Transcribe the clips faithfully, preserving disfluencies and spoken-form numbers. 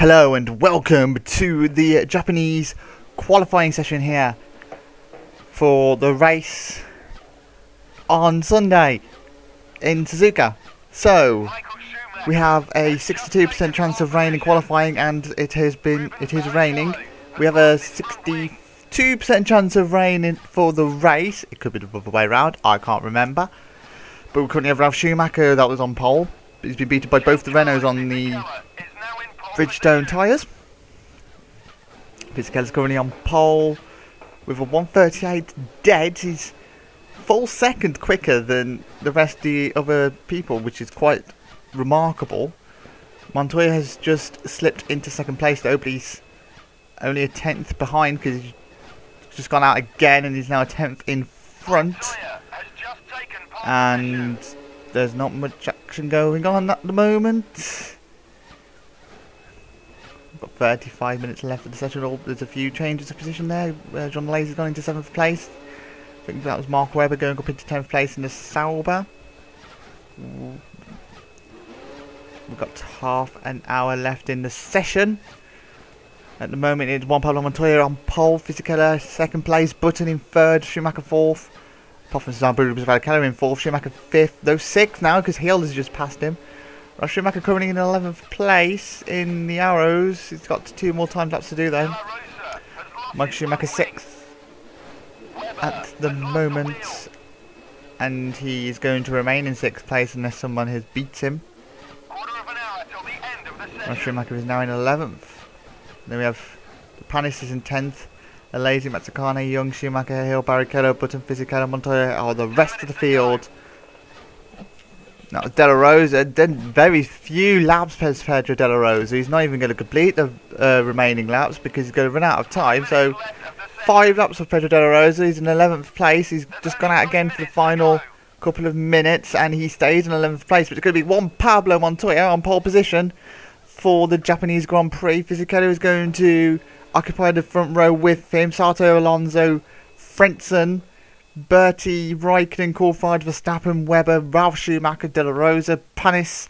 Hello and welcome to the Japanese qualifying session here for the race on Sunday in Suzuka. So we have a sixty-two percent chance of rain in qualifying, and it has been it is raining. We have a sixty-two percent chance of rain in, for the race. It could be the other way around, I can't remember. But we currently have Ralf Schumacher that was on pole. He's been beaten by both the Renaults on the Bridgestone tyres. Fisichella's currently on pole with a one thirty-eight dead. He's full second quicker than the rest of the other people, which is quite remarkable. Montoya has just slipped into second place though, but he's only a tenth behind because he's just gone out again and he's now a tenth in front. And there's not much action going on at the moment. Got thirty-five minutes left of the session. There's a few changes of position there. Uh, Jean Alesi has gone into seventh place. I think that was Mark Webber going up into tenth place in the Sauber. We've got half an hour left in the session. At the moment it's Juan Pablo Montoya on pole, Fisichella second place, Button in third, Schumacher fourth. Apart from Suzuka, Rubens Barrichello in fourth, Schumacher fifth, though sixth now because Hill has just passed him. Schumacher currently in eleventh place in the Arrows. He's got two more time laps to do though. Michael Schumacher sixth at the moment, and he is going to remain in sixth place unless someone has beat him. Schumacher is now in eleventh. Then we have Panis is in tenth. Alesi, Matsukane, Young, Schumacher, Hill, Barrichello, Button, Fisichella, Montoya are the rest of the field. Now De La Rosa did very few laps per Pedro De La Rosa. He's not even going to complete the uh, remaining laps because he's going to run out of time. So five laps of Pedro De La Rosa. He's in eleventh place. He's just gone out again for the final couple of minutes and he stays in eleventh place. But it's going to be Juan Pablo Montoya on pole position for the Japanese Grand Prix. Fisichella is going to occupy the front row with him. Sato, Alonso, Frentzen, Burti, Räikkönen, Coulthard, Verstappen, Webber, Ralf Schumacher, De La Rosa, Panis,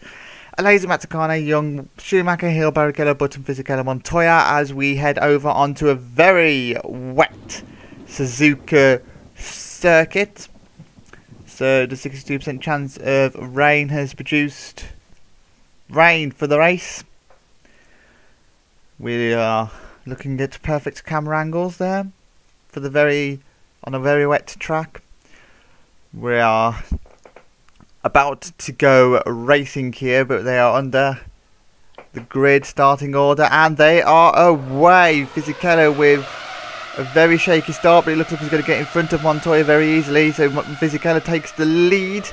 Alesi, Matsukane, Young, Schumacher, Hill, Barrichello, Button, Fisichella, Montoya as we head over onto a very wet Suzuka circuit. So the sixty-two percent chance of rain has produced rain for the race. We are looking at perfect camera angles there for the very on a very wet track. We are about to go racing here, but they are under the grid starting order and they are away. Fisichella with a very shaky start, but it looks like he's going to get in front of Montoya very easily, so Fisichella takes the lead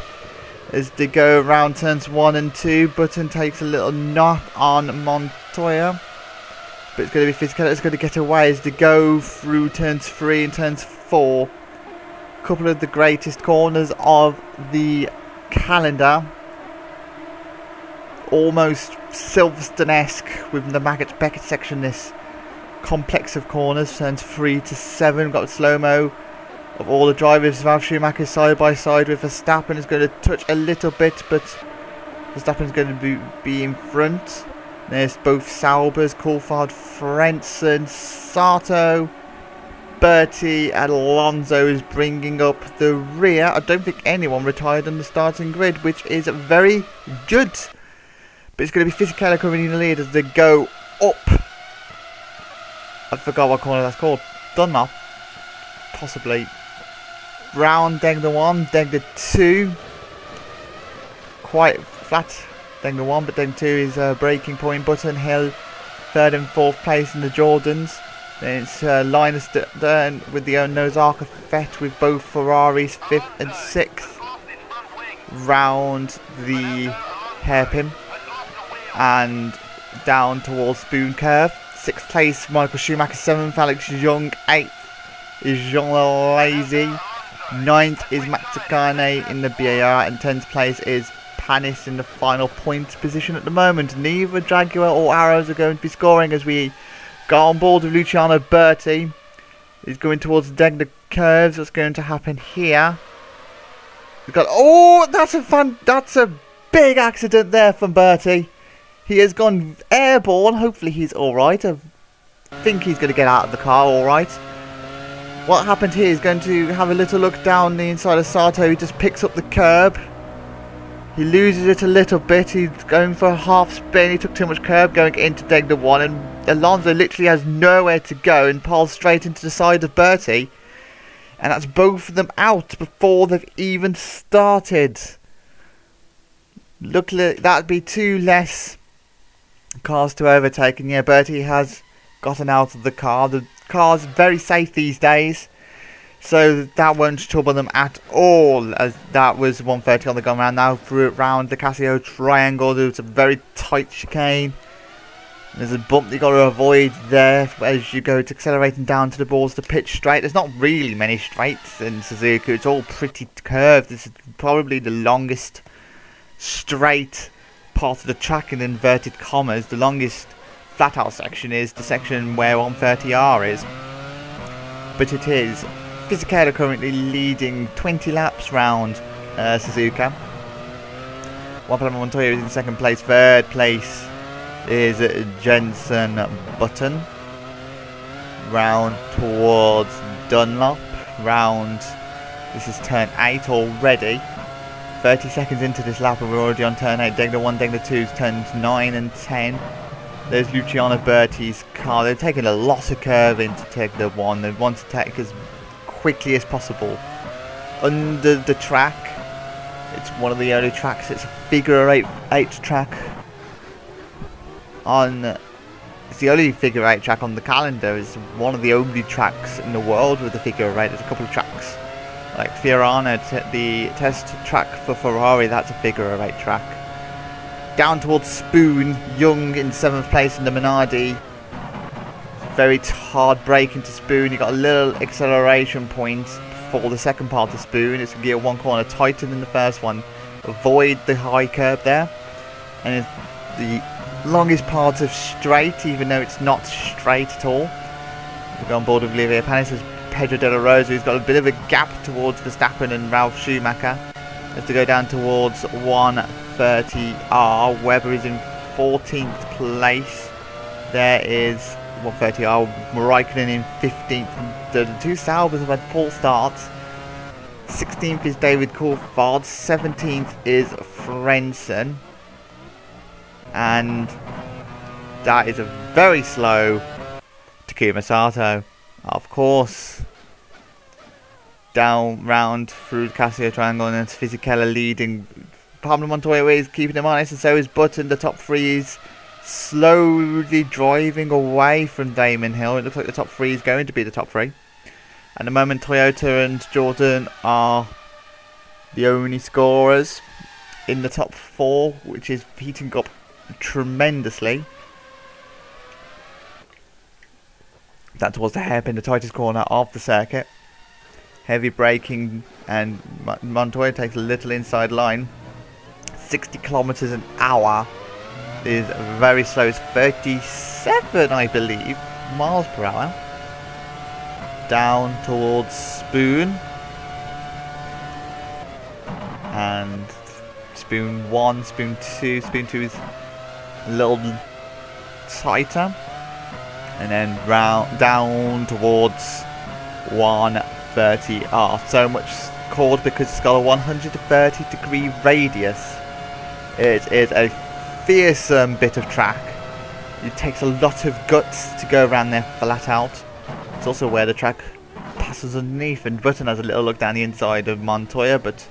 as they go around turns one and two. Button takes a little knock on Montoya, but it's going to be Fisichella that's going to get away as they go through turns three and turns four. A couple of the greatest corners of the calendar. Almost Silverstone-esque with the Maggot-Beckett section, this complex of corners. Turns three to seven. Got slow-mo of all the drivers. Ralf Schumacher side by side with Verstappen is going to touch a little bit, but Verstappen's going to be, be in front. There's both Saubers, Coulthard, Frentzen, Sato, Burti and Alonso is bringing up the rear. I don't think anyone retired on the starting grid, which is very good. But it's going to be Fisichella coming in the lead as they go up. I forgot what corner that's called. Dunlop. Possibly. Brown, Degner one, Degner two. Quite flat. Degner one, but Degner two is uh, breaking point. Button, Hill, third and fourth place in the Jordans. Then it's uh, Linus Dern with the own nose Arcafet with both Ferraris fifth and sixth round the hairpin and down towards Spoon Curve. Sixth place Michael Schumacher, seventh Alex Yoong, eighth is Jean Alesi, ninth is Matsukane in the B A R, and tenth place is Panis in the final points position at the moment. Neither Jaguar or Arrows are going to be scoring as we go on board with Luciano Burti. He's going towards Degner curves. What's going to happen here? We've got oh, that's a fun, that's a big accident there from Burti. He has gone airborne. Hopefully he's alright. I think he's going to get out of the car alright. What happened here is going to have a little look down the inside of Sato. He just picks up the curb. He loses it a little bit. He's going for a half spin. He took too much curb going into Degner one. And Alonso literally has nowhere to go and piles straight into the side of Burti. And that's both of them out before they've even started. Luckily, that'd be two less cars to overtake. And yeah, Burti has gotten out of the car. The cars are very safe these days, so that won't trouble them at all. As that was one thirty on the gone round. Now through it round the Casio Triangle. It's a very tight chicane. There's a bump you've got to avoid there as you go to accelerating down to the balls to pitch straight. There's not really many straights in Suzuka. It's all pretty curved. This is probably the longest straight part of the track in inverted commas. The longest flat out section is the section where one thirty R is, but it is Fisichella currently leading twenty laps round uh, Suzuka. Juan Pablo Montoya is in second place. Third place is Jensen Button, round towards Dunlop. Round, this is turn eight already. thirty seconds into this lap and we're already on turn eight. Degner one, Degner two, turns nine and ten. There's Luciano Burti's car. They're taking a lot of curve into Degner one. They want to take as quickly as possible under the track. It's one of the only tracks. It's a figure eight, eight track. On, it's the only figure eight track on the calendar. It's one of the only tracks in the world with the figure eight. There's a couple of tracks like Fiorano, the test track for Ferrari. That's a figure eight track. Down towards Spoon, Yoong in seventh place in the Minardi. Very hard break into Spoon. You got a little acceleration point for the second part of Spoon. It's gear one corner tighter than the first one. Avoid the high curb there, and it's the longest part of straight, even though it's not straight at all. We've gone board with Olivier Panis. There's Pedro De La Rosa, who's got a bit of a gap towards Verstappen and Ralf Schumacher as to go down towards one thirty R. Webber is in fourteenth place. There is one thirty R. Räikkönen in fifteenth. The two Saubers have had poor starts. sixteenth is David Coulthard. seventeenth is Frentzen. And that is a very slow Takuma Sato. Of course, down round through the Casio Triangle, and it's Fisichella leading. Pablo Montoya is keeping him honest, and so is Button. The top three is slowly driving away from Damon Hill. It looks like the top three is going to be the top three. At the moment, Toyota and Jordan are the only scorers in the top four, which is heating up tremendously. That towards the hairpin, the tightest corner of the circuit. Heavy braking, and Montoya takes a little inside line. sixty kilometers an hour is very slow. It's thirty-seven, I believe, miles per hour. Down towards Spoon, and Spoon one, Spoon two, Spoon two is a little tighter, and then round down towards one thirty R. So much chord because it's got a one hundred thirty degree radius. It is a fearsome bit of track. It takes a lot of guts to go around there flat out. It's also where the track passes underneath, and Button has a little look down the inside of Montoya, but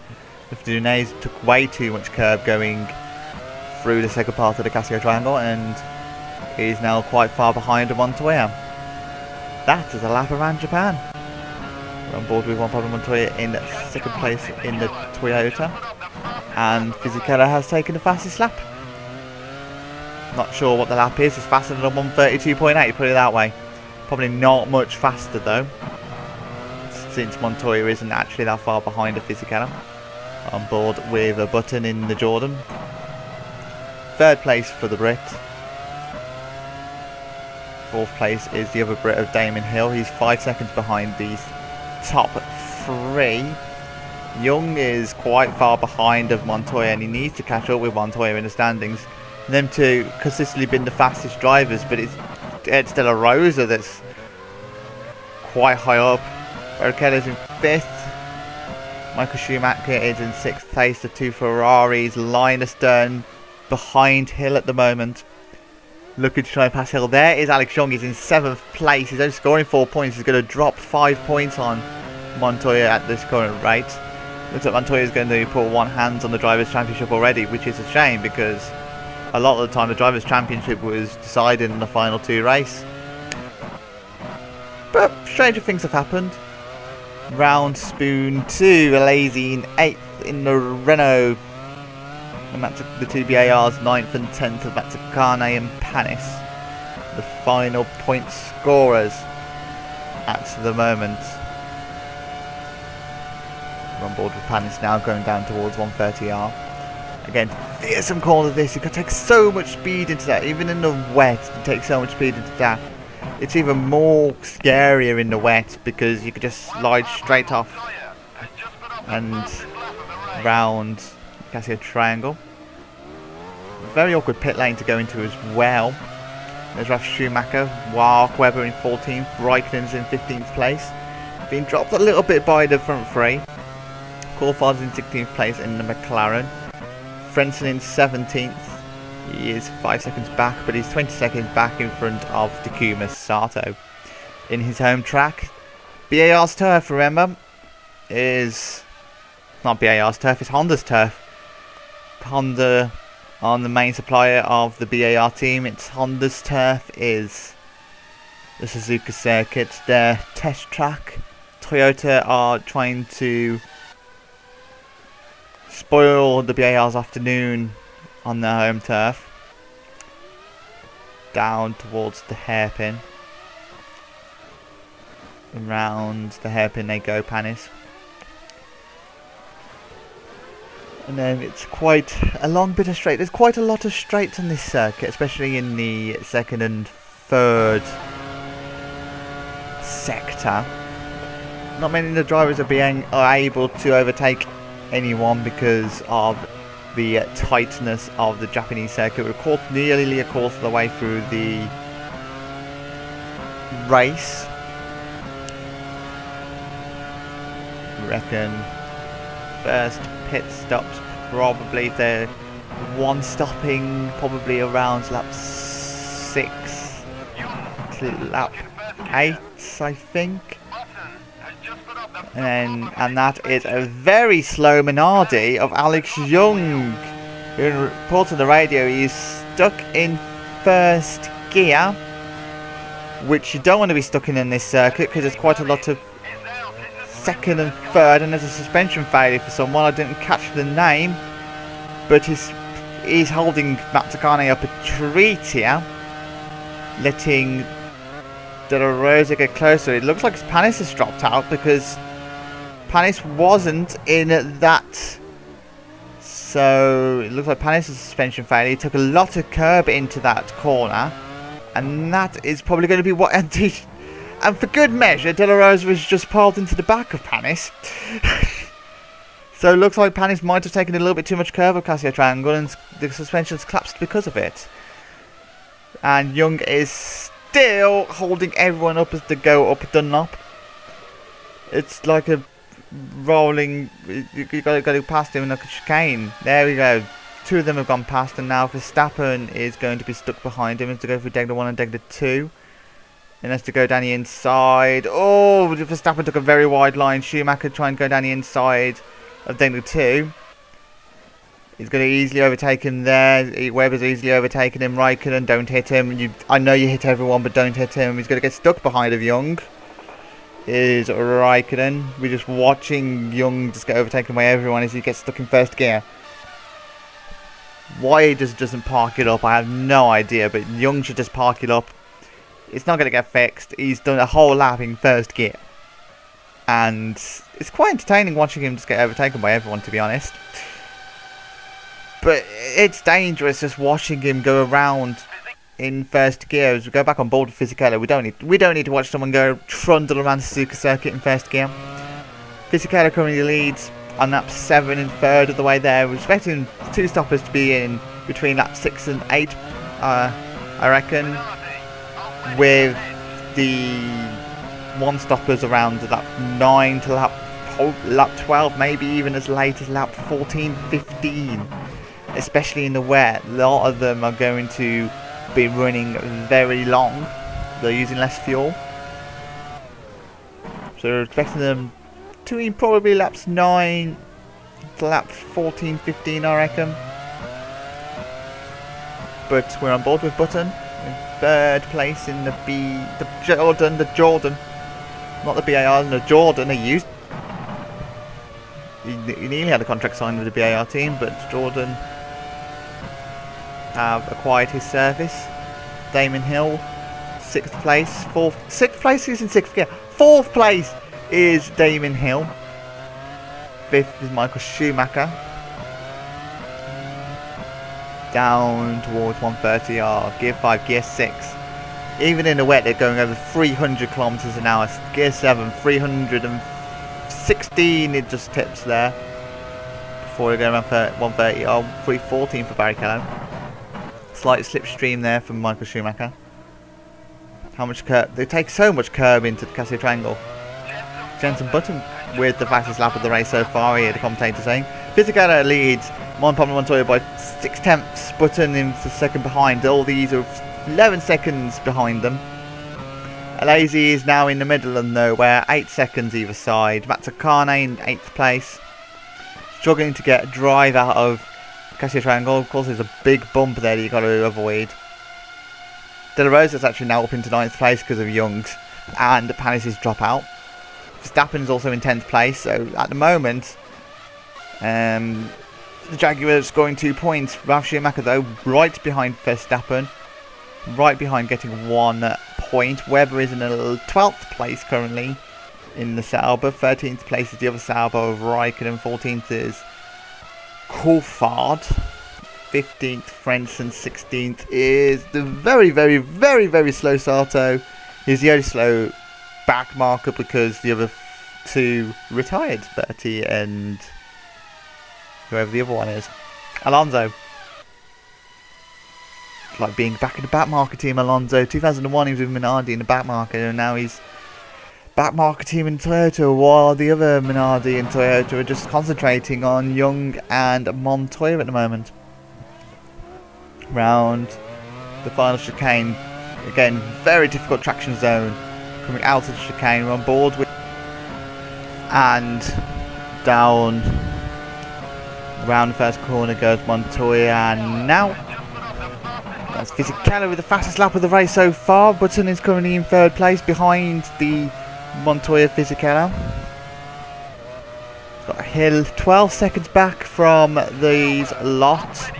if Dunez took way too much curb going through the second part of the Casio Triangle, and is now quite far behind Montoya. That is a lap around Japan. We're on board with Juan Pablo Montoya in second place in the Toyota, and Fisichella has taken the fastest lap. Not sure what the lap is. It's faster than a one thirty-two point eight, put it that way. Probably not much faster though, since Montoya isn't actually that far behind a Fisichella. On board with a Button in the Jordan. Third place for the Brit. Fourth place is the other Brit of Damon Hill. He's five seconds behind these top three. Yoong is quite far behind of Montoya, and he needs to catch up with Montoya in the standings. them two consistently been the fastest drivers, but it's it's De La Rosa that's quite high up. Barrichello's in fifth. Michael Schumacher is in sixth place. The two Ferraris, Linus Dunn behind Hill at the moment. Looking to try and pass Hill. There is Alex Yoong. He's in seventh place. He's only scoring four points. He's going to drop five points on Montoya at this current rate. Looks like Montoya's going to put one hand on the Drivers' Championship already, which is a shame because a lot of the time the Drivers' Championship was decided in the final two race. But stranger things have happened. Round Spoon two, Alesi in eighth in the Renault, and that's the two B A Rs, ninth and tenth of Matsukane and Panis, the final point scorers at the moment. We're on board with Panis now, going down towards one thirty R. Again, fearsome corner this, you can take so much speed into that, even in the wet, you take so much speed into that. It's even more scarier in the wet because you could just slide straight off and round Casio Triangle. Very awkward pit lane to go into as well. There's Ralf Schumacher, Mark Webber in fourteenth, Räikkönen's in fifteenth place. Being dropped a little bit by the front three. Coulthard's in sixteenth place in the McLaren. Frentzen in seventeenth. He is five seconds back, but he's twenty seconds back in front of Takuma Sato. In his home track, B A R's turf, remember, is not B A R's turf, it's Honda's turf. Honda on the main supplier of the B A R team, it's Honda's turf is the Suzuka circuit, their test track. Toyota are trying to spoil the B A R's afternoon on their home turf. Down towards the hairpin. Around the hairpin they go, Panis. And then it's quite a long bit of straight. There's quite a lot of straights on this circuit, especially in the second and third sector. Not many of the drivers are being are able to overtake anyone because of the tightness of the Japanese circuit. We're caught nearly a quarter of the way through the race. I reckon first pit stops probably, if they're one stopping, probably around lap six to lap eight, I think. And, and that is a very slow Minardi of Alex Yoong, who reports on the radio he's stuck in first gear, which you don't want to be stuck in in this circuit because there's quite a lot of second and third, and there's a suspension failure for someone. I didn't catch the name, but he's, he's holding Matsukane up a treat here, letting De La Rosa get closer. It looks like Panis has dropped out because Panis wasn't in that, so it looks like Panis' suspension failure. He took a lot of curb into that corner, and that is probably going to be what. And, he, and for good measure, De La Rosa was just piled into the back of Panis. So it looks like Panis might have taken a little bit too much curve of Casio Triangle, and the suspension's collapsed because of it. And Yoong is still holding everyone up as they go up Dunlop. It's like a rolling, you gotta go past him like a chicane. There we go, two of them have gone past, and now Verstappen is going to be stuck behind him as to go through Degner one and Degner two, and has to go down the inside. Oh, Verstappen took a very wide line. Schumacher trying to go down the inside of Degner two. He's going to easily overtake him there. Webber's easily overtaken him. Räikkönen, don't hit him. You, I know you hit everyone, but don't hit him. He's going to get stuck behind of Yoong. Is Räikkönen. We're just watching Yoong just get overtaken by everyone as he gets stuck in first gear. Why he just doesn't park it up, I have no idea, but Yoong should just park it up. It's not going to get fixed. He's done a whole lap in first gear. And it's quite entertaining watching him just get overtaken by everyone, to be honest. But it's dangerous just watching him go around in first gear. As we go back on board with Fisichella, we don't need we don't need to watch someone go trundle around the Suzuka circuit in first gear. Fisichella currently leads on lap seven and third of the way there. We're expecting two stoppers to be in between lap six and eight, uh, I reckon, with the one-stoppers around lap nine to lap, lap twelve, maybe even as late as lap fourteen, fifteen, especially in the wet. A lot of them are going to be running very long. They're using less fuel, so we're expecting them to be probably laps nine to lap fourteen, fifteen, I reckon. But we're on board with Button in third place in the B, the Jordan, the Jordan, not the B A R, the Jordan. He used, he, he nearly had a contract signed with the B A R team, but Jordan have acquired his service. Damon Hill, sixth place, fourth, sixth place is in sixth gear. Fourth place is Damon Hill. Fifth is Michael Schumacher. Down towards one thirty R, gear five, gear six. Even in the wet, they're going over three hundred kilometers an hour. Gear seven, three hundred sixteen. It just tips there before we go around for one thirty R, three fourteen for Barrichello. Slight slipstream there from Michael Schumacher. How much curb? They take so much curb into the Casio Triangle. Jensen Button with the fastest lap of the race so far, here the commentator saying. Fisichella leads Juan Pablo Montoya by six tenths, Button in the second behind. All these are eleven seconds behind them. Alesi is now in the middle of nowhere, eight seconds either side. Matsukane in eighth place, struggling to get a drive out of Casio Triangle. Of course, there's a big bump there that you've got to avoid. De La Rosa's actually now up into ninth place because of Young's and Panis' dropout. Verstappen's also in tenth place, so at the moment, um, the Jaguar scoring two points. Ralf Schumacher, though, right behind Verstappen, right behind, getting one point. Webber is in twelfth place currently in the Sauber. thirteenth place is the other Sauber of Räikkönen. fourteenth is Coulthard. fifteenth, Frentzen. sixteenth is the very, very, very, very slow Sato. He's the only slow back marker because the other two retired, Burti and whoever the other one is, Alonso. It's like being back in the back marker team, Alonso. two thousand one he was with Minardi in the back marker, and now he's back marker team in Toyota, while the other Minardi and Toyota are just concentrating on Young and Montoya at the moment. Round the final chicane, again very difficult traction zone coming out of the chicane. We're on board with and down round the first corner goes Montoya, and now that's Fisichella with the fastest lap of the race so far. Button is currently in third place behind the Montoya Fisichella. Got Hill twelve seconds back from these lot.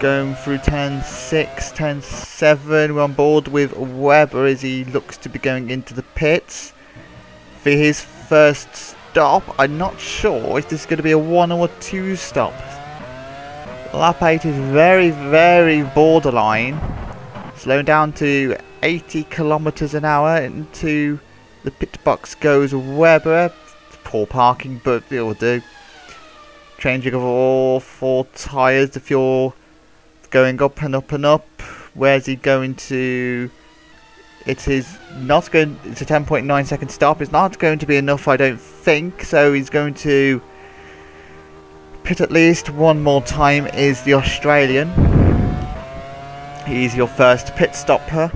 Going through turn six, turn seven, we're on board with Webber as he looks to be going into the pits for his first stop. I'm not sure if this is going to be a one or two stop. Lap eight is very, very borderline. Slowing down to eighty kilometers an hour. Into the pit box goes Webber. Poor parking, but it'll do. Changing of all four tyres, the fuel going up and up and up. Where's he going to? It is not going. It's a ten point nine second stop. It's not going to be enough, I don't think. So he's going to pit at least one more time. Is the Australian? He's your first pit stopper.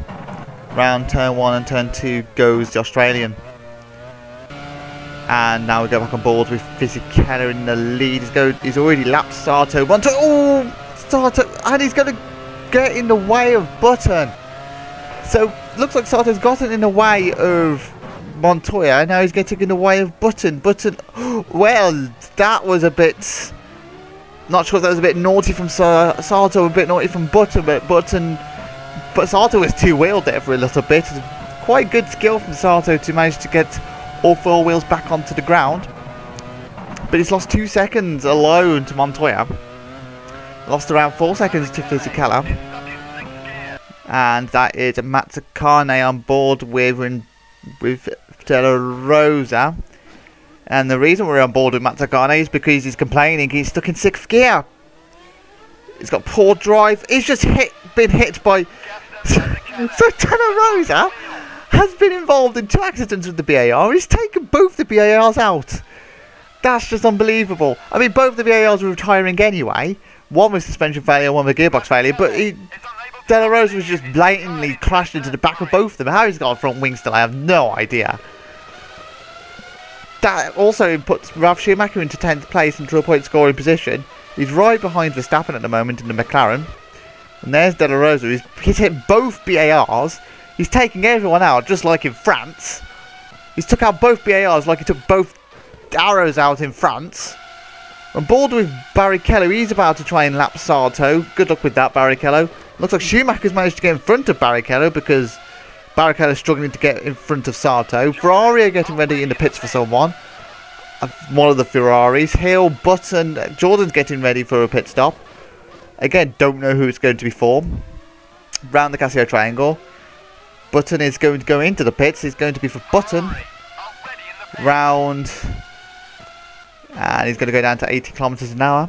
Round turn one and turn two goes the Australian. And now we go back on board with Fisichella in the lead. He's go. He's already lapped Sato. One, two. Oh! Sato, and he's going to get in the way of Button. So looks like Sato's gotten in the way of Montoya, and now he's getting in the way of Button. Button, well, that was a bit, not sure if that was a bit naughty from Sato, a bit naughty from Button, but Button, but Sato was two-wheeled there for a little bit. Quite good skill from Sato to manage to get all four wheels back onto the ground. But he's lost two seconds alone to Montoya. Lost around four seconds to Fisichella. And that is Matsukane on board with, with De La Rosa. And the reason we're on board with Matsukane is because he's complaining he's stuck in sixth gear. He's got poor drive. He's just hit, been hit by... So De La Rosa has been involved in two accidents with the B A R. He's taken both the B A Rs out. That's just unbelievable. I mean, both the B A Rs were retiring anyway. One was suspension failure, one was gearbox failure. But he, De La Rosa was just blatantly crashed into the back of both of them. How he's got a front wing still, I have no idea. That also puts Ralf Schumacher into tenth place and to a point scoring position. He's right behind Verstappen at the moment in the McLaren. And there's De La Rosa. He's, he's hit both B A Rs. He's taking everyone out, just like in France. He's took out both B A Rs like he took both Arrows out in France. On board with Barrichello. He's about to try and lap Sato. Good luck with that, Barrichello. Looks like Schumacher's managed to get in front of Barrichello because Barrichello's struggling to get in front of Sato. Ferrari are getting ready in the pits for someone. One of the Ferraris. Hill, Button, Jordan's getting ready for a pit stop. Again, don't know who it's going to be for. Round the Casio Triangle. Button is going to go into the pits. It's going to be for Button. Round... And he's going to go down to eighty kilometers an hour.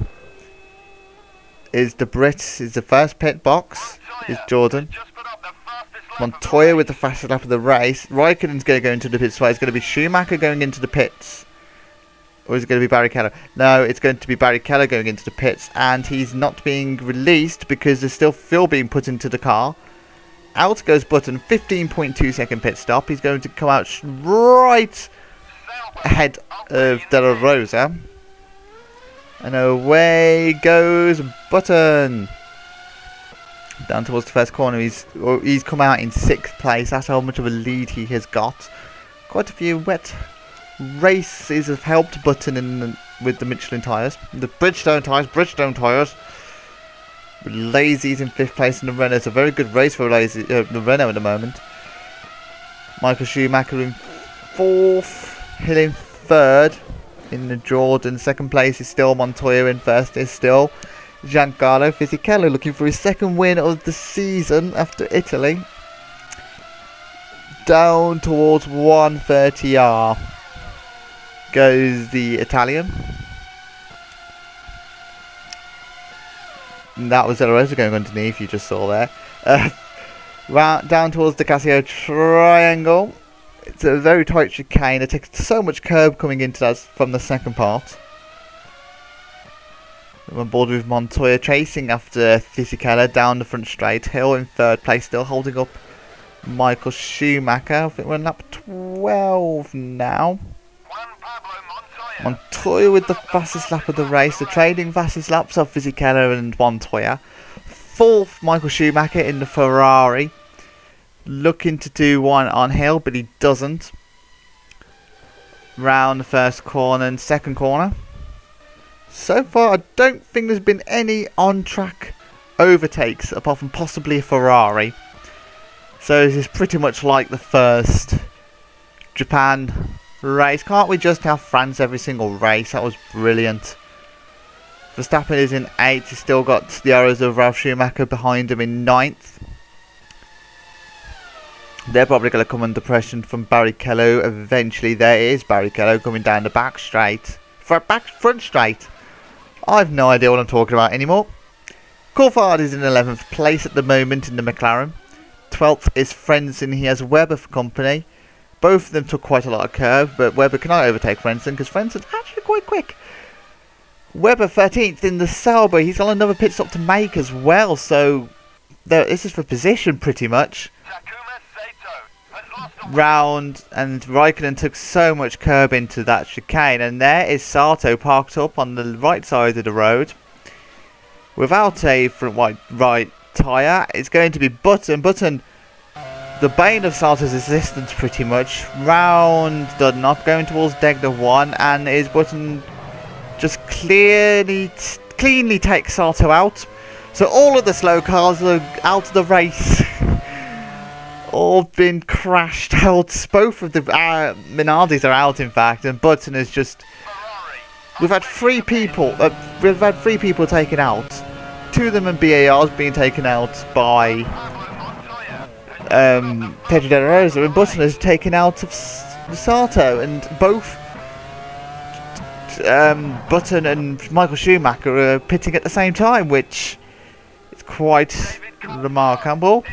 Is the Brit, is the first pit box. Is Jordan. Montoya with the fastest lap of the race. Raikkonen's going to go into the pits. So it's going to be Schumacher going into the pits. Or is it going to be Barrichello? No, it's going to be Barrichello going into the pits. And he's not being released because there's still fuel being put into the car. Out goes Button. fifteen point two second pit stop. He's going to come out right... ahead of De La Rosa, and away goes Button down towards the first corner. He's he's come out in sixth place. That's how much of a lead he has got. Quite a few wet races have helped Button in the, with the Michelin tyres, the Bridgestone tyres, Bridgestone tyres. Lazy's in fifth place in the Renault. It's a very good race for Lazy, uh, the Renault at the moment. Michael Schumacher in fourth. Hill in third in the Jordan. Second place is still Montoya. In first is still Giancarlo Fisichella, looking for his second win of the season after Italy. Down towards one thirty R goes the Italian. And that was De La Rosa going underneath, you just saw there. Uh, round, down towards the Casio Triangle. It's a very tight chicane. It takes so much curb coming into that from the second part. We're on board with Montoya chasing after Fisichella down the front straight. Hill in third place, still holding up Michael Schumacher. I think we're on lap twelve now. Montoya with the fastest lap of the race. The trading fastest laps of Fisichella and Montoya. Fourth, Michael Schumacher in the Ferrari. Looking to do one on Hill, but he doesn't. Round the first corner and second corner. So far, I don't think there's been any on-track overtakes, apart from possibly a Ferrari. So this is pretty much like the first Japan race. Can't we just have France every single race? That was brilliant. Verstappen is in eighth. He's still got the Arrows of Ralf Schumacher behind him in ninth. They're probably going to come under pressure from Barrichello eventually. There is Barrichello coming down the back straight. Back front straight. I have no idea what I'm talking about anymore. Coulthard is in eleventh place at the moment in the McLaren. twelfth is Frentzen. He has Webber for company. Both of them took quite a lot of curve, but Webber cannot overtake Frentzen because Frentzen's actually quite quick. Webber thirteenth in the Sauber. He's got another pit stop to make as well, so this is for position pretty much. Round, and Raikkonen took so much curb into that chicane, and there is Sato parked up on the right side of the road without a front right, right tyre. It's going to be Button. Button, the bane of Sato's existence pretty much. Round the knot, going towards Degner one, and is Button just clearly cleanly takes Sato out. So all of the slow cars are out of the race. All been crashed out. Both of the uh, Minardis are out, in fact, and Button is just. We've had three people. Uh, we've had three people taken out. Two of them in B A Rs being taken out by um, Pedro De La Rosa, and Button is taken out of Sato, and both um, Button and Michael Schumacher are pitting at the same time, which quite remarkable.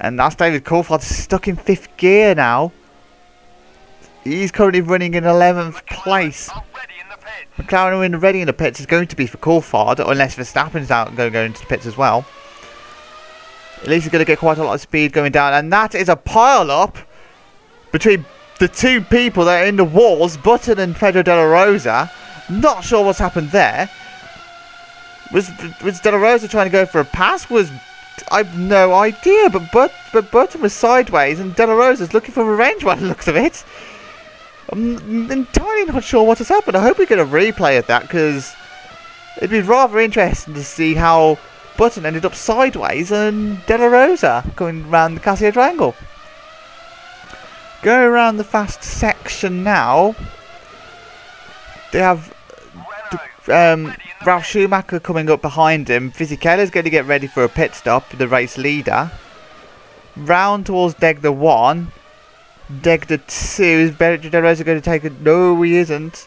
And that's David Coulthard stuck in fifth gear now. He's currently running in eleventh place. McLaren are in ready in the pits. Is going to be for Coulthard, unless Verstappen's out going to go into the pits as well. At least he's going to get quite a lot of speed going down. And that is a pile-up between the two people that are in the walls, Button and Pedro De La Rosa. Not sure what's happened there. Was was De La Rosa trying to go for a pass? Was I've no idea. But but but Button was sideways, and De La Rosa's looking for revenge by the looks of it. I'm entirely not sure what has happened. I hope we get a replay of that, because it'd be rather interesting to see how Button ended up sideways and De La Rosa going round the Casio Triangle. Going around the fast section now. They have um, Ralf Schumacher coming up behind him. Fisichella's going to get ready for a pit stop, the race leader. Round towards Degner one. Degner two. Is Pedro De La Rosa going to take it? No, he isn't.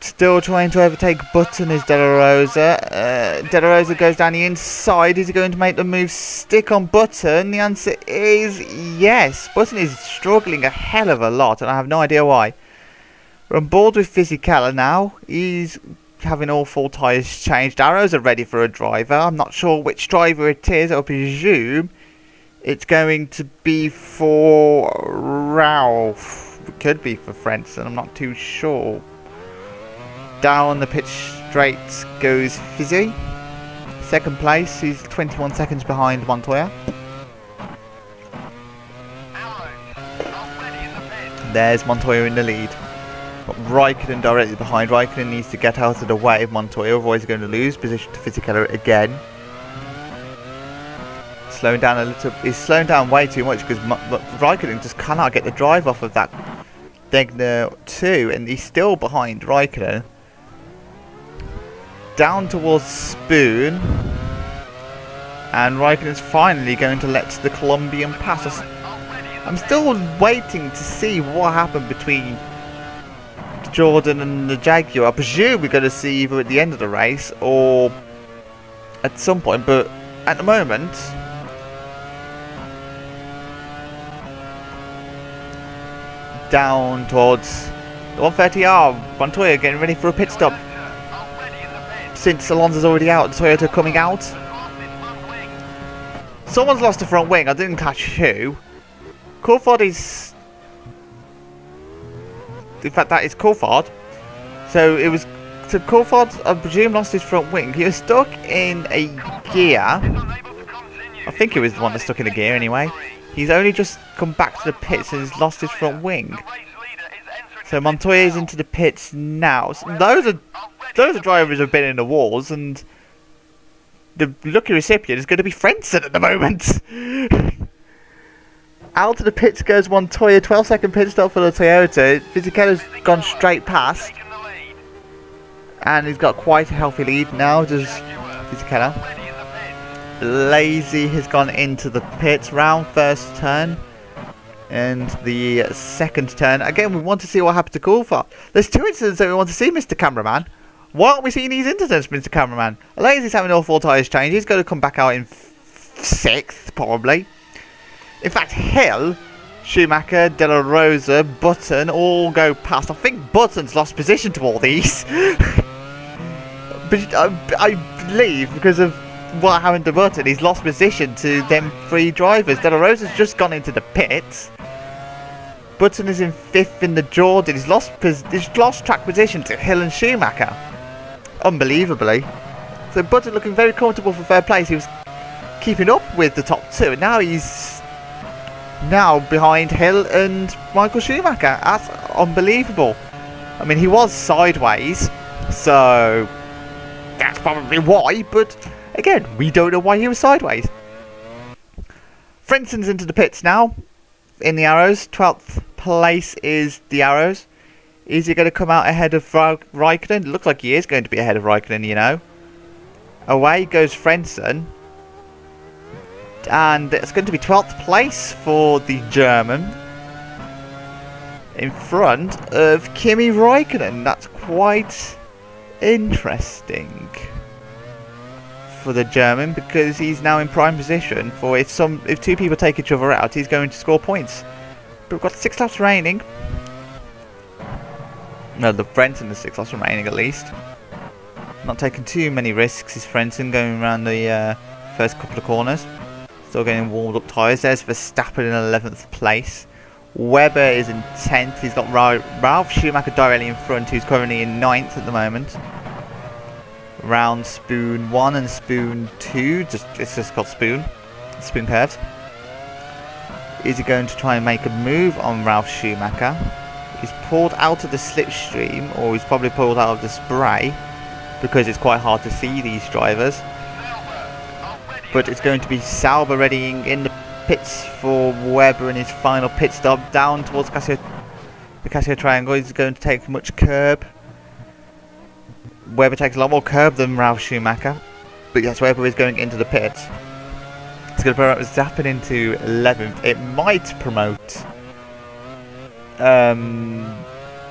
Still trying to overtake Button is De La Rosa. Uh, De La Rosa goes down the inside. Is he going to make the move stick on Button? The answer is yes. Button is struggling a hell of a lot, and I have no idea why. We're on board with Fisichella now. He's having all four tyres changed. Arrows are ready for a driver. I'm not sure which driver it is. I presume it's going to be for Ralf. It could be for Frentzen. I'm not too sure. Down the pitch straight goes Fizzy. Second place, he's twenty-one seconds behind Montoya. There's Montoya in the lead. But Räikkönen directly behind. Räikkönen needs to get out of the way of Montoya, otherwise he's going to lose position to Fisichella again. Slowing down a little. He's slowing down way too much because Räikkönen just cannot get the drive off of that Degner two, and he's still behind Räikkönen. Down towards Spoon, and Raikkonen's finally going to let the Colombian pass us. I'm still waiting to see what happened between Jordan and the Jaguar. I presume we're going to see either at the end of the race or at some point, but at the moment down towards the one thirty R, Montoya getting ready for a pit stop. Since Alonso's already out, Toyota coming out. Someone's lost the front wing, I didn't catch who. Coulthard is... In fact, that is Coulthard. So it was... So Coulthard, I presume, lost his front wing. He was stuck in a gear. I think he was the one that stuck in a gear anyway. He's only just come back to the pits and has lost his front wing. So Montoya is into the pits now. So those are... Those drivers have been in the walls, and the lucky recipient is going to be Frentzen at the moment. Out of the pits goes Montoya, twelve second pit stop for the Toyota. Fisichella's gone straight past, and he's got quite a healthy lead now, just Fisichella. Lazy has gone into the pits, round first turn. And the second turn, again we want to see what happened to Coulthard. There's two incidents that we want to see, Mister Cameraman. Why aren't we seeing these incidents, Mister Cameraman? Alazi's having all four tyres changed. He's going to come back out in sixth, probably. In fact, Hill, Schumacher, De La Rosa, Button all go past. I think Button's lost position to all these. But I, I believe, because of what happened to Button, he's lost position to them three drivers. De La Rosa's just gone into the pits. Button is in fifth in the Jordan. He's lost, he's lost track position to Hill and Schumacher. Unbelievably. So Button looking very comfortable for third place. He was keeping up with the top two, and now he's now behind Hill and Michael Schumacher. That's unbelievable. I mean, he was sideways, so that's probably why, but again, we don't know why he was sideways. Frentzen's into the pits now in the Arrows. twelfth place is the Arrows. Is he going to come out ahead of Raikkonen? It looks like he is going to be ahead of Raikkonen, you know. Away goes Frentzen. And it's going to be twelfth place for the German. In front of Kimi Räikkönen. That's quite interesting. for the German, because he's now in prime position for if some if two people take each other out, he's going to score points. But we've got six laps remaining. No, the Frentzen is six laps remaining at least. Not taking too many risks is Frentzen going around the uh, first couple of corners. Still getting warmed up tyres. There's Verstappen in eleventh place. Webber is in tenth. He's got Ra Ralf Schumacher directly in front, who's currently in ninth at the moment. Round Spoon one and Spoon two. Just, it's just called Spoon. Spoon Curve. Is he going to try and make a move on Ralf Schumacher? He's pulled out of the slipstream, or he's probably pulled out of the spray, because it's quite hard to see these drivers. But it's going to be Sauber readying in the pits for Webber in his final pit stop down towards Casio, the Casio Triangle. He's going to take much curb. Webber takes a lot more curb than Ralf Schumacher, but yes, Webber is going into the pits. It's going to promote Verstappen into eleventh. It might promote um,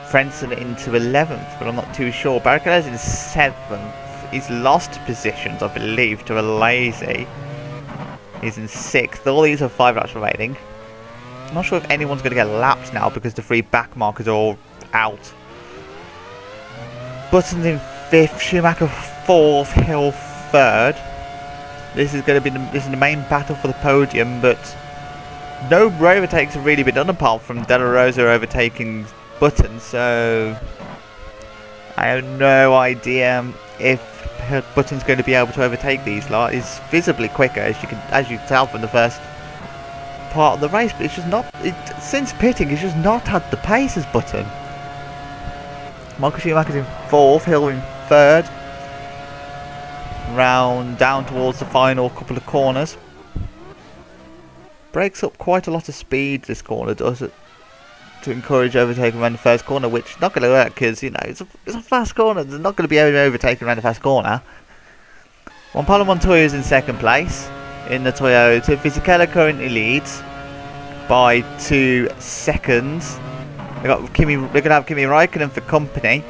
Frentzen into eleventh, but I'm not too sure. Barrichello's in seventh. He's lost positions, I believe, to Alesi. He's in sixth. All these are five laps remaining. I'm not sure if anyone's going to get lapped now because the three back markers are all out. Button's in fifth. Schumacher fourth. Hill third. This is going to be the, this is the main battle for the podium, but no overtakes have really been done apart from De La Rosa overtaking Button. So I have no idea if Button's going to be able to overtake these lot. He's visibly quicker, as you can as you tell from the first part of the race, but it's just not it, since pitting. He's just not had the pace as Button. Michael Schumacher's in fourth, Hill in third. Round down towards the final couple of corners. Breaks up quite a lot of speed, this corner does it, to encourage overtaking around the first corner, which not going to work because, you know, it's a, it's a fast corner. They're not going to be able to overtake around the fast corner. Juan Pablo Montoya is in second place in the Toyota. Fisichella currently leads by two seconds. They got Kimi, they're going to have Kimi Räikkönen for company.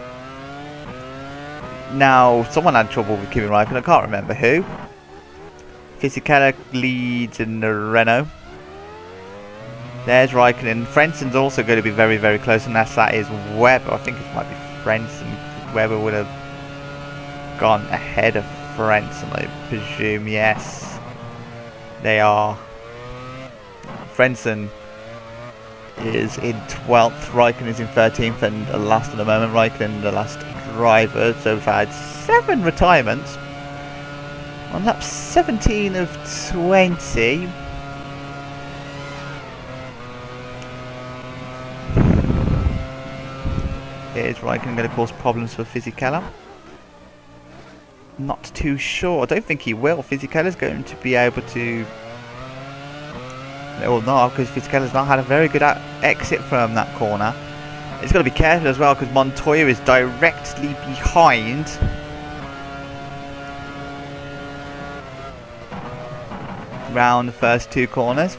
Now, someone had trouble with Kimi Räikkönen, I can't remember who. Fisichella leads in the Renault. There's Räikkönen. Frentzen's also going to be very, very close, unless that is Webber. I think it might be Frentzen. Webber would have gone ahead of Frentzen, I presume. Yes, they are. Frentzen is in twelfth. Räikkönen is in thirteenth and last at the moment. Räikkönen the last driver. So we've had seven retirements on lap seventeen of twenty. Is Räikkönen going to cause problems for Fisichella? Not too sure. I don't think he will. Fisichella's going to be able to. Or not, because Fisichella's not had a very good exit from that corner. He's got to be careful as well, because Montoya is directly behind. Round the first two corners.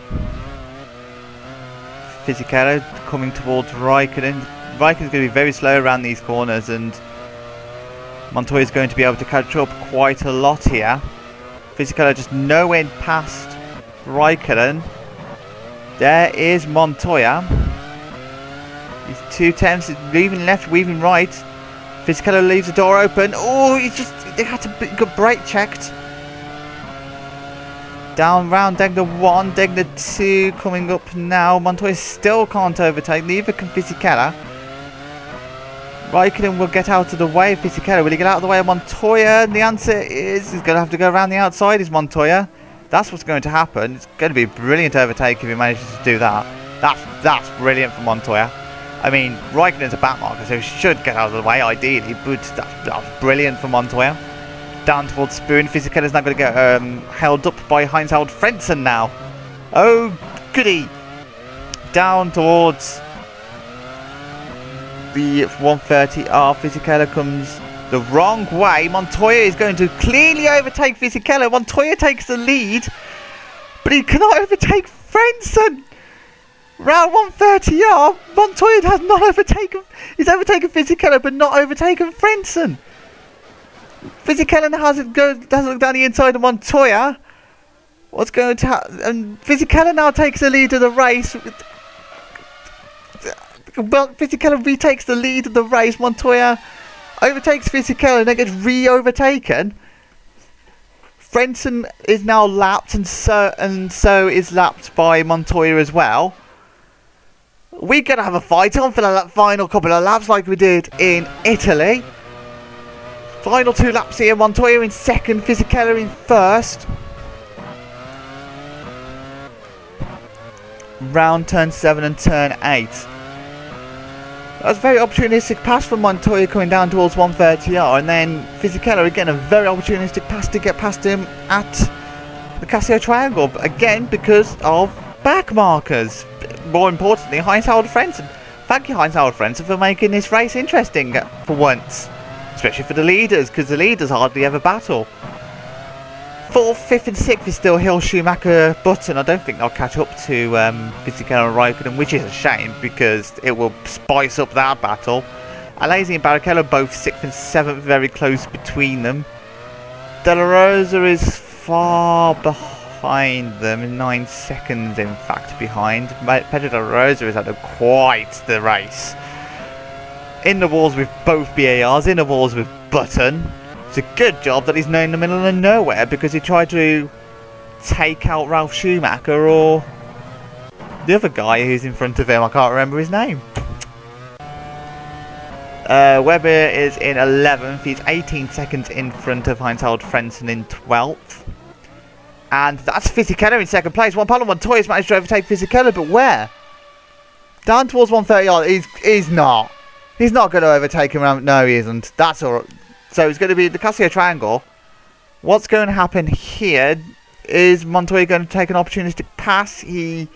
Fisichella coming towards Räikkönen. Räikkönen's going to be very slow around these corners, and Montoya's going to be able to catch up quite a lot here. Fisichella just nowhere past Räikkönen. There is Montoya. He's two tenths, leaving left, weaving right. Fisichella leaves the door open. Oh, he just they had to be, got brake checked. Down round Degner one, Degner two coming up now. Montoya still can't overtake, neither can Fisichella. Räikkönen will get out of the way of Fisichella. Will he get out of the way of Montoya? And the answer is he's going to have to go around the outside, is Montoya. That's what's going to happen. It's going to be a brilliant overtake if he manages to do that. That's that's brilliant for Montoya. I mean, Räikkönen's a backmarker, so he should get out of the way, ideally. But that's, that's brilliant for Montoya. Down towards Spoon. Fisichella's now going to get um, held up by Heinz-Harald Frentzen now. Oh, goody. Down towards the one thirty R. Fisichella comes the wrong way. Montoya is going to cleanly overtake Fisichella. Montoya takes the lead, but he cannot overtake Frentzen. Round one thirty R, Montoya has not overtaken. He's overtaken Fisichella, but not overtaken Frentzen. Fisichella has it goes does look down the inside of Montoya. What's going to happen? And Fisichella now takes the lead of the race. Well, Fisichella retakes the lead of the race. Montoya overtakes Fisichella and then gets re-overtaken. Frentzen is now lapped, and so and so is lapped by Montoya as well. We're going to have a fight on for the final couple of laps like we did in Italy. Final two laps here. Montoya in second, Fisichella in first. Round turn seven and turn eight. That was a very opportunistic pass from Montoya coming down towards one thirty R, and then Fisichella again a very opportunistic pass to get past him at the Casio Triangle, again because of back markers. More importantly, Heinz-Harald Frentzen. Thank you, Heinz-Harald Frentzen, for making this race interesting for once, especially for the leaders, because the leaders hardly ever battle. Fourth, fifth and sixth is still Hill, Schumacher, Button. I don't think they'll catch up to um, Fisichella and Raikkonen, which is a shame because it will spice up that battle. Alesi and Barrichello both sixth and seventh, very close between them. De La Rosa is far behind them, nine seconds in fact behind. Pedro De La Rosa is had quite the race. In the walls with both B A Rs, in the walls with Button. It's a good job that he's known in the middle of nowhere, because he tried to take out Ralf Schumacher or the other guy who's in front of him. I can't remember his name. Uh, Webber is in eleventh. He's eighteen seconds in front of Heinz-Harald Frentzen in twelfth. And that's Fisichella in second place. Juan Pablo Montoya has managed to overtake Fisichella, but where? Down towards one thirty R. He's, he's not. He's not going to overtake him. Around. No, he isn't. That's all right. So it's going to be the Casio Triangle. What's going to happen here is Montoya going to take an opportunistic pass. He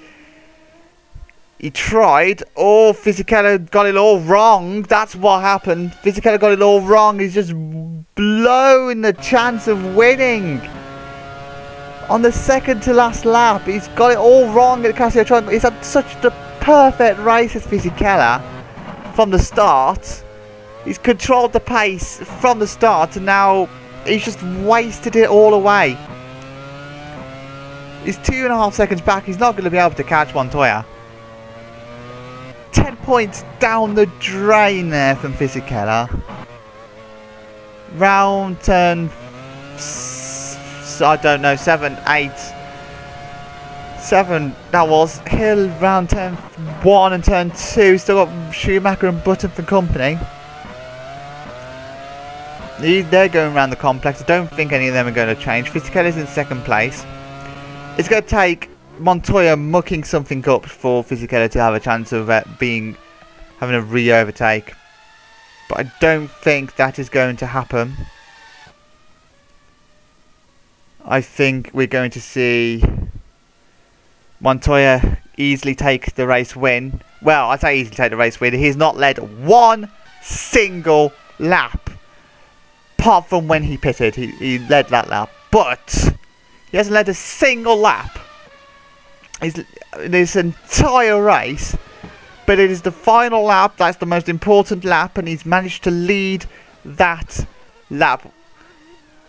he tried. Oh, Fisichella got it all wrong. That's what happened. Fisichella got it all wrong. He's just blown the chance of winning. On the second to last lap, he's got it all wrong at the Casio Triangle. He's had such the perfect race as Fisichella from the start. He's controlled the pace from the start, and now he's just wasted it all away. He's two and a half seconds back. He's not going to be able to catch Montoya. Ten points down the drain there from Fisichella. Round turn, I don't know, seven, eight, seven. That was Hill round turn one and turn two. Still got Schumacher and Button for company. They're going around the complex. I don't think any of them are going to change. Fisichella's in second place. It's going to take Montoya mucking something up for Fisichella to have a chance of uh, being having a re-overtake. But I don't think that is going to happen. I think we're going to see Montoya easily take the race win. Well, I say easily take the race win. He's not led one single lap. Apart from when he pitted, he, he led that lap, but he hasn't led a single lap He's, this entire race, but it is the final lap, that's the most important lap, and he's managed to lead that lap.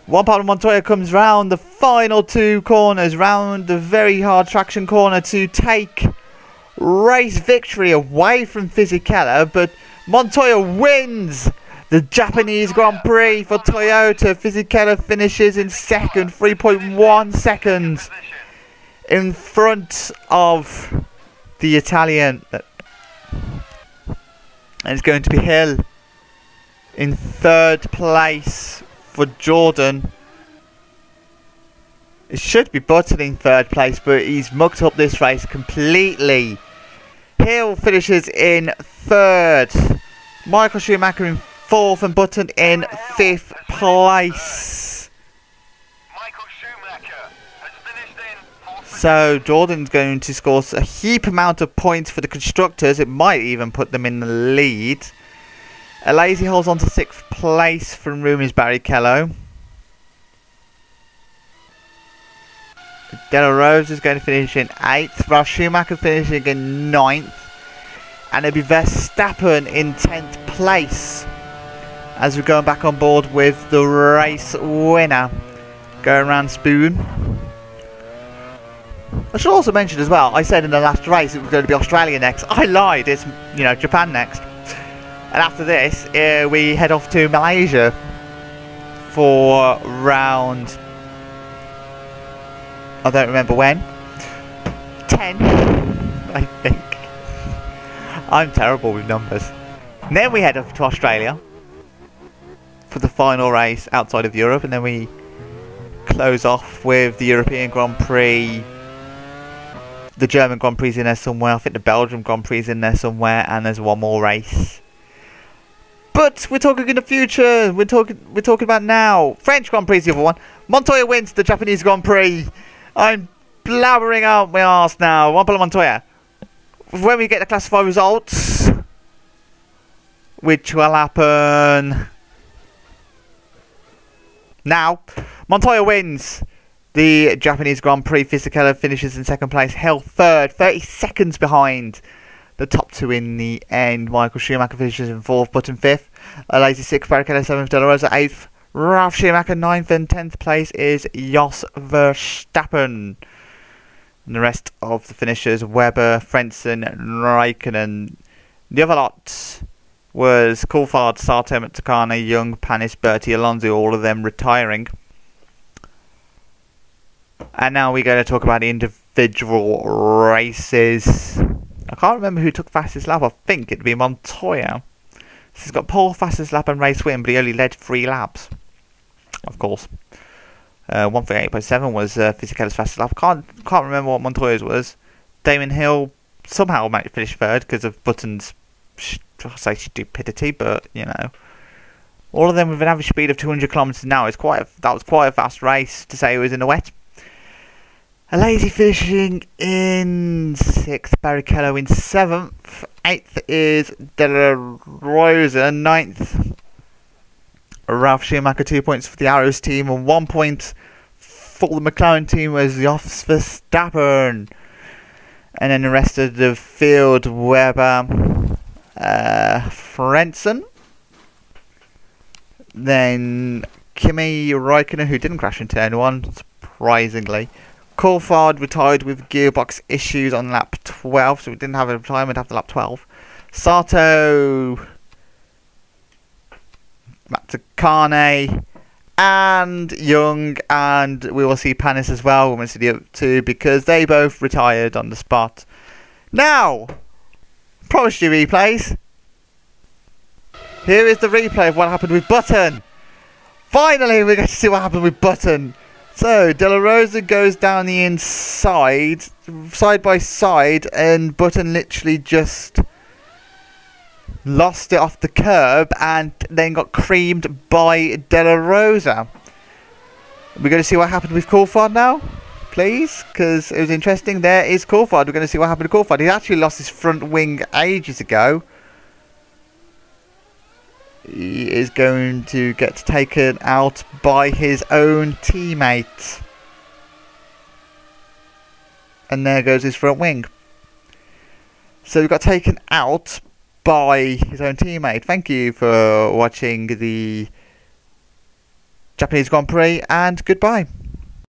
Juan Pablo Montoya comes round the final two corners, round the very hard traction corner to take race victory away from Fisichella, but Montoya wins the Japanese Grand Prix for Toyota. Fisichella finishes in second, three point one seconds in front of the Italian. And it's going to be Hill in third place for Jordan. It should be Button in third place, but he's mucked up this race completely. Hill finishes in third. Michael Schumacher in fourth and Button in fifth place. Michael Schumacher has finished in fourth. So Jordan's going to score a heap amount of points for the constructors. It might even put them in the lead. Alesi holds on to sixth place from Rubens Barrichello. De La Rosa is going to finish in eighth. Ralf Schumacher finishing in ninth. And it'll be Verstappen in tenth place. as we're going back on board with the race winner going around Spoon. I should also mention as well, I said in the last race it was going to be Australia next. I lied, it's, you know, Japan next. And after this, uh, we head off to Malaysia for round, I don't remember when, ten, I think. I'm terrible with numbers. And then we head off to Australia for the final race outside of Europe, and then we close off with the European Grand Prix, the German Grand Prix in there somewhere, I think the Belgium Grand Prix in there somewhere, and there's one more race. But we're talking in the future, we're talking we're talking about now. French Grand Prix is the other one. Montoya wins the Japanese Grand Prix. I'm blabbering out my arse now. Juan Pablo Montoya. When we get the classified results, which will happen now, Montoya wins the Japanese Grand Prix. Fisichella finishes in second place. Hill third, thirty seconds behind the top two in the end. Michael Schumacher finishes in fourth, Button fifth. Alesi sixth, Barrichello seventh, De La Rosa eighth. Ralf Schumacher ninth, and tenth place is Jos Verstappen. And the rest of the finishers, Webber, Frentzen, Räikkönen. The other lot was Coulthard, Sato, Takuma, Yoong, Panis, Burti, Alonso, all of them retiring. And now we're going to talk about the individual races. I can't remember who took fastest lap. I think it'd be Montoya. So he's got pole, fastest lap and race win, but he only led three laps. Of course. Uh, one thirty-eight point seven was uh, Fisichella's fastest lap. Can't can't remember what Montoya's was. Damon Hill somehow might finish third because of Button's sh I'll say stupidity, but you know, all of them with an average speed of two hundred kilometers an hour. It's quite a, that was quite a fast race to say it was in the wet. Alesi finishing in sixth, Barrichello in seventh, eighth is De La Rosa, ninth. Ralf Schumacher two points for the Arrows team and one point for the McLaren team was Jos Verstappen. And then the rest of the field, Webber, uh, Frentzen, then Kimi Räikkönen, who didn't crash in turn one, surprisingly. Coulthard retired with gearbox issues on lap twelve, so we didn't have a retirement after lap twelve. Sato, Takuma, and Yoong, and we will see Panis as well when we see the other two because they both retired on the spot. Now, promised you replays. Here is the replay of what happened with Button. Finally, we're going to see what happened with Button. So, De La Rosa goes down the inside, side by side, and Button literally just lost it off the curb and then got creamed by De La Rosa. We're going to see what happened with Coulthard now, please, because it was interesting. There is Coulthard. We're going to see what happened to Coulthard. He actually lost his front wing ages ago. He is going to get taken out by his own teammate. And there goes his front wing. So he got taken out by his own teammate. Thank you for watching the Japanese Grand Prix and goodbye.